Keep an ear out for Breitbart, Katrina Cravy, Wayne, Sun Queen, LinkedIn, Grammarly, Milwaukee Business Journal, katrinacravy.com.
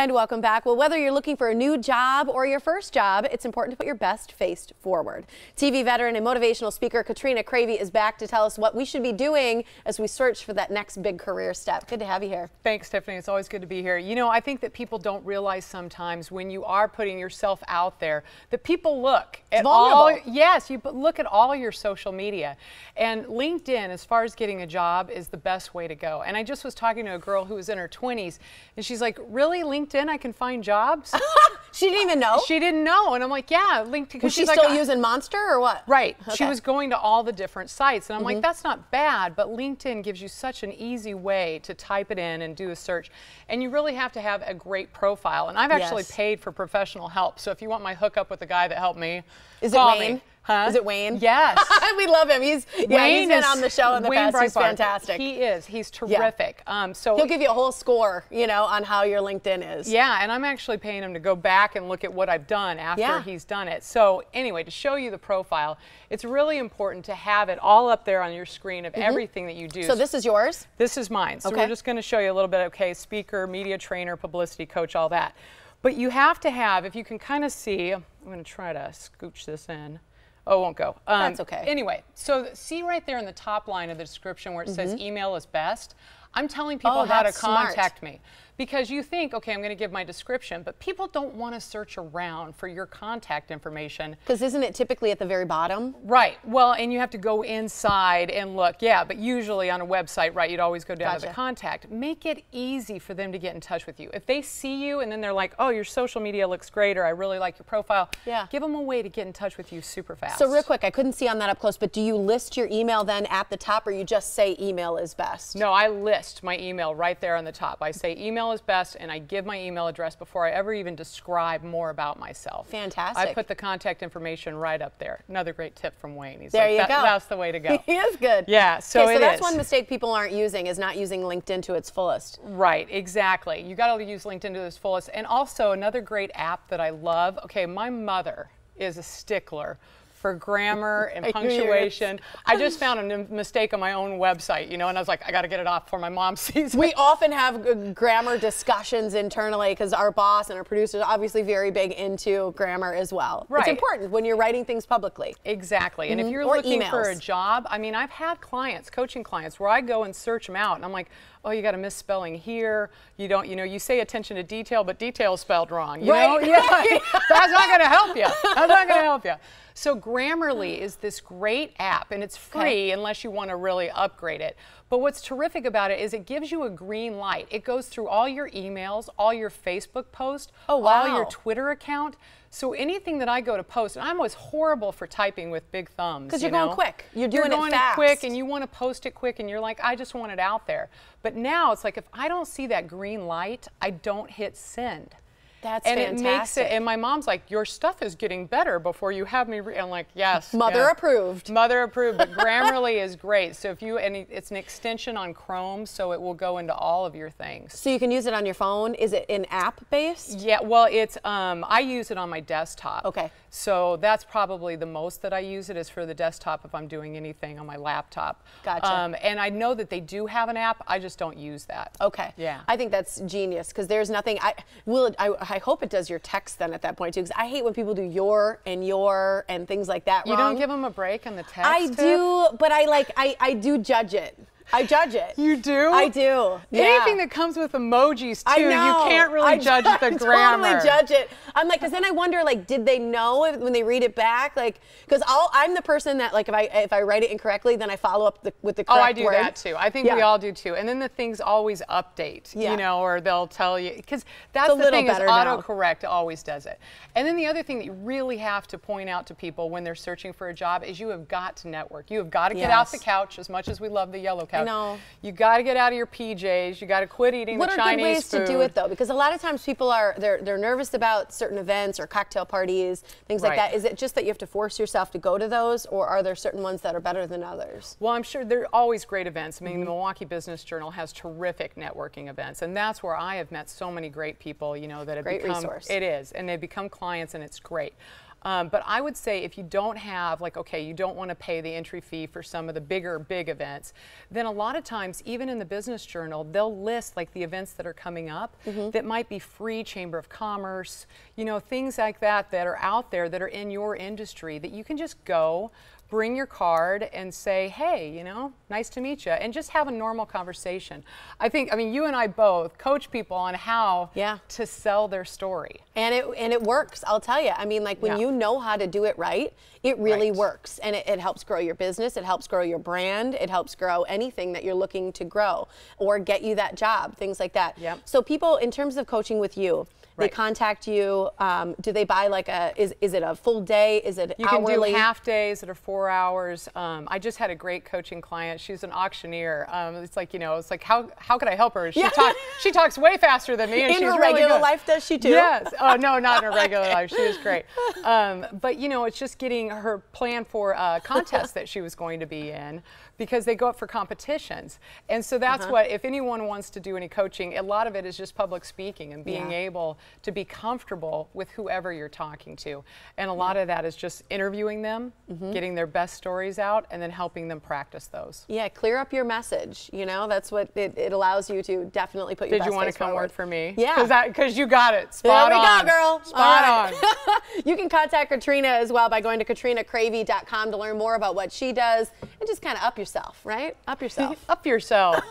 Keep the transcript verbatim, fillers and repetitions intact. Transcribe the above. And welcome back. Well, whether you're looking for a new job or your first job, it's important to put your best face forward. T V veteran and motivational speaker Katrina Cravy is back to tell us what we should be doing as we search for that next big career step. Good to have you here. Thanks, Tiffany. It's always good to be here. You know, I think that people don't realize sometimes when you are putting yourself out there, that people look at all, yes, you look at all your social media. And LinkedIn, as far as getting a job, is the best way to go. And I just was talking to a girl who was in her twenties, and she's like, really, LinkedIn, I can find jobs? She didn't even know? She didn't know. And I'm like, yeah, LinkedIn. Was she still like, using Monster or what? Right. Okay. She was going to all the different sites. And I'm mm-hmm. like, that's not bad, but LinkedIn gives you such an easy way to type it in and do a search. And you really have to have a great profile. And I've actually yes. paid for professional help. So if you want my hookup with the guy that helped me, is call it Wayne? Me. Huh? Is it Wayne? Yes. We love him. He's, Wayne yeah, he's been on the show in the Wayne past. Breitbart. He's fantastic. He is. He's terrific. Yeah. Um, so he'll give you a whole score, you know, on how your LinkedIn is. Yeah, and I'm actually paying him to go back and look at what I've done after yeah. he's done it. So anyway, to show you the profile, it's really important to have it all up there on your screen of mm-hmm. everything that you do. So this is yours? This is mine. So okay. we're just going to show you a little bit. Okay, speaker, media trainer, publicity coach, all that. But you have to have, if you can kind of see, I'm going to try to scooch this in. Oh, it won't go. Um, That's okay. Anyway, so see right there in the top line of the description where it mm-hmm. says email is best. I'm telling people oh, how to contact smart. me, because you think, okay, I'm going to give my description, but people don't want to search around for your contact information. Because isn't it typically at the very bottom? Right. Well, and you have to go inside and look. Yeah, but usually on a website, right, you'd always go down gotcha. to the contact. Make it easy for them to get in touch with you. If they see you and then they're like, oh, your social media looks great, or I really like your profile, yeah. give them a way to get in touch with you super fast. So real quick, I couldn't see on that up close, but do you list your email then at the top, or you just say email is best? No, I list. my email right there on the top. I say email is best, and I give my email address before I ever even describe more about myself. Fantastic. I put the contact information right up there. Another great tip from Wayne. He's there like, you that, go. That's the way to go. He is good. Yeah, so okay, so that's is. one mistake people aren't using, is not using LinkedIn to its fullest. Right, exactly. You got to use LinkedIn to its fullest. And also another great app that I love. Okay, my mother is a stickler for grammar and punctuation. I just found a mistake on my own website, you know, and I was like, I got to get it off before my mom sees it. We often have grammar discussions internally because our boss and our producers are obviously very big into grammar as well. Right. It's important when you're writing things publicly. Exactly. And mm-hmm. if you're or looking emails. for a job, I mean, I've had clients, coaching clients, where I go and search them out, and I'm like, oh, you got a misspelling here. You don't, you know, you say attention to detail, but detail spelled wrong. You right. know, yeah. That's not going to help you. That's not going to help you. So Grammarly is this great app, and it's free okay. unless you want to really upgrade it. But what's terrific about it is it gives you a green light. It goes through all your emails, all your Facebook posts, oh, wow. all your Twitter account. So anything that I go to post, and I'm always horrible for typing with big thumbs. Because you're you know? going quick. You're doing you're going it fast. quick, and you want to post it quick, and you're like, I just want it out there. But now it's like, if I don't see that green light, I don't hit send. That's and fantastic. It makes it, and my mom's like, your stuff is getting better before you have me. Re I'm like, yes. Mother yeah. approved. Mother approved, but Grammarly is great. So if you, and it's an extension on Chrome, so it will go into all of your things. So you can use it on your phone. Is it an app based? Yeah, well, it's, um, I use it on my desktop. Okay. So that's probably the most that I use it is for the desktop if I'm doing anything on my laptop. Gotcha. Um, and I know that they do have an app. I just don't use that. Okay. Yeah. I think that's genius because there's nothing, I will, it, I, I hope it does your text then at that point too, because I hate when people do your and your and things like that wrong. You don't give them a break on the text? I tip? do, but I like, I, I do judge it. I judge it. You do? I do. Yeah. Anything that comes with emojis too, I know. you can't really I judge the I grammar. I totally judge it. I'm like, because then I wonder, like, did they know if, when they read it back? Like, because I'm the person that, like, if I if I write it incorrectly, then I follow up the, with the correct word. Oh, I do word. that too. I think yeah. we all do too. And then the things always update, yeah. you know, or they'll tell you. Because that's the thing is autocorrect always does it. And then the other thing that you really have to point out to people when they're searching for a job is you have got to network. You have got to get yes. out the couch, as much as we love the yellow couch. No. You got to get out of your P Js. You got to quit eating the Chinese food. What are good ways to do it though? Because a lot of times people are they're they're nervous about certain events or cocktail parties, things like that. Is it just that you have to force yourself to go to those, or are there certain ones that are better than others? Well, I'm sure there are always great events. I mean, mm-hmm. the Milwaukee Business Journal has terrific networking events, and that's where I have met so many great people. You know that have become great resource. It is, and they've become clients, and it's great. Um, but I would say if you don't have, like, okay, you don't want to pay the entry fee for some of the bigger, big events, then a lot of times, even in the business journal, they'll list like the events that are coming up mm-hmm. that might be free, Chamber of Commerce, you know, things like that that are out there that are in your industry that you can just go, bring your card and say, hey, you know, nice to meet you, and just have a normal conversation. I think, I mean, you and I both coach people on how yeah. to sell their story. And it, and it works, I'll tell you. I mean, like when yeah. you know how to do it right, it really right. works. And it, it helps grow your business, it helps grow your brand, it helps grow anything that you're looking to grow or get you that job, things like that. Yep. So people, in terms of coaching with you, they right. contact you, um, do they buy like a, is, is it a full day, is it you hourly? You can do half days that are four hours. Um, I just had a great coaching client, she's an auctioneer. Um, it's like, you know, it's like, how, how could I help her? She, yeah. talk, she talks way faster than me. And in she's her really regular good. Life, does she too? Yes, oh no, not in her regular life, she was great. Um, but you know, it's just getting her plan for a contest that she was going to be in, because they go up for competitions. And so that's uh-huh. what, if anyone wants to do any coaching, a lot of it is just public speaking and being yeah. able to be comfortable with whoever you're talking to. And a lot of that is just interviewing them, mm-hmm. getting their best stories out, and then helping them practice those. Yeah, clear up your message, you know? That's what it, it allows you to definitely put your best face forward. Did you want to come work for me? Yeah. Because you got it, spot on. There we go, girl. Spot on. You can contact Katrina as well by going to katrina cravy dot com to learn more about what she does and just kind of up yourself, right? Up yourself. Up yourself.